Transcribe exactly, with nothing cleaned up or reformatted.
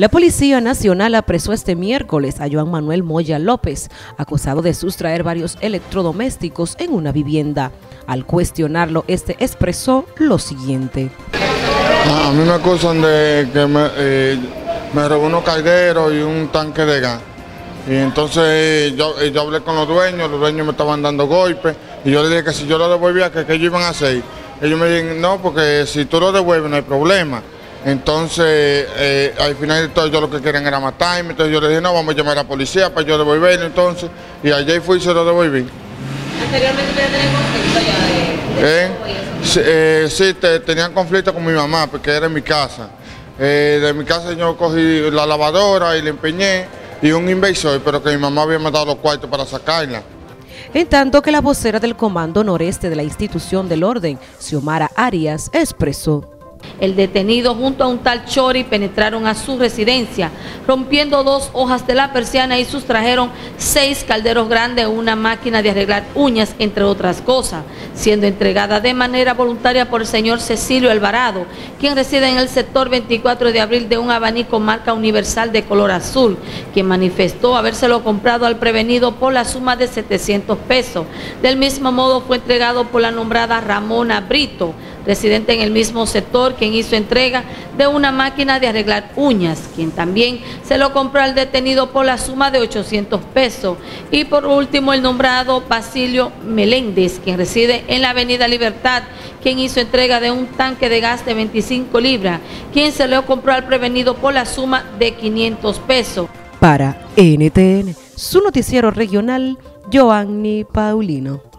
La Policía Nacional apresó este miércoles a Juan Manuel Moya López, acusado de sustraer varios electrodomésticos en una vivienda. Al cuestionarlo, este expresó lo siguiente. A mí me acusan de que me, eh, me robó unos cargueros y un tanque de gas. Y entonces yo, yo hablé con los dueños, los dueños me estaban dando golpes, y yo le dije que si yo lo devolvía, que, que ellos iban a hacer. Ellos me dijeron, no, porque si tú lo devuelves no hay problema. Entonces, eh, al final de todo, yo lo que querían era matarme. Entonces yo le dije, no, vamos a llamar a la policía para yo devolverlo. Entonces, y allí fui y se lo devolví. ¿Anteriormente ustedes tenían conflicto ya de, de eh, sí, eh, sí te, tenían conflicto con mi mamá, porque era en mi casa. Eh, de mi casa yo cogí la lavadora y la empeñé, y un inversor, pero que mi mamá había mandado los cuartos para sacarla. En tanto que la vocera del Comando Noreste de la institución del orden, Xiomara Arias, expresó. El detenido junto a un tal Chori penetraron a su residencia, rompiendo dos hojas de la persiana y sustrajeron seis calderos grandes, una máquina de arreglar uñas, entre otras cosas, siendo entregada de manera voluntaria por el señor Cecilio Alvarado, quien reside en el sector veinticuatro de abril, de un abanico marca Universal de color azul, quien manifestó habérselo comprado al prevenido por la suma de setecientos pesos. Del mismo modo fue entregado por la nombrada Ramona Brito, residente en el mismo sector, quien hizo entrega de una máquina de arreglar uñas, quien también se lo compró al detenido por la suma de ochocientos pesos. Y por último, el nombrado Pasilio Meléndez, quien reside en la avenida Libertad, quien hizo entrega de un tanque de gas de veinticinco libras, quien se lo compró al prevenido por la suma de quinientos pesos. Para N T N, su noticiero regional, Joanny Paulino.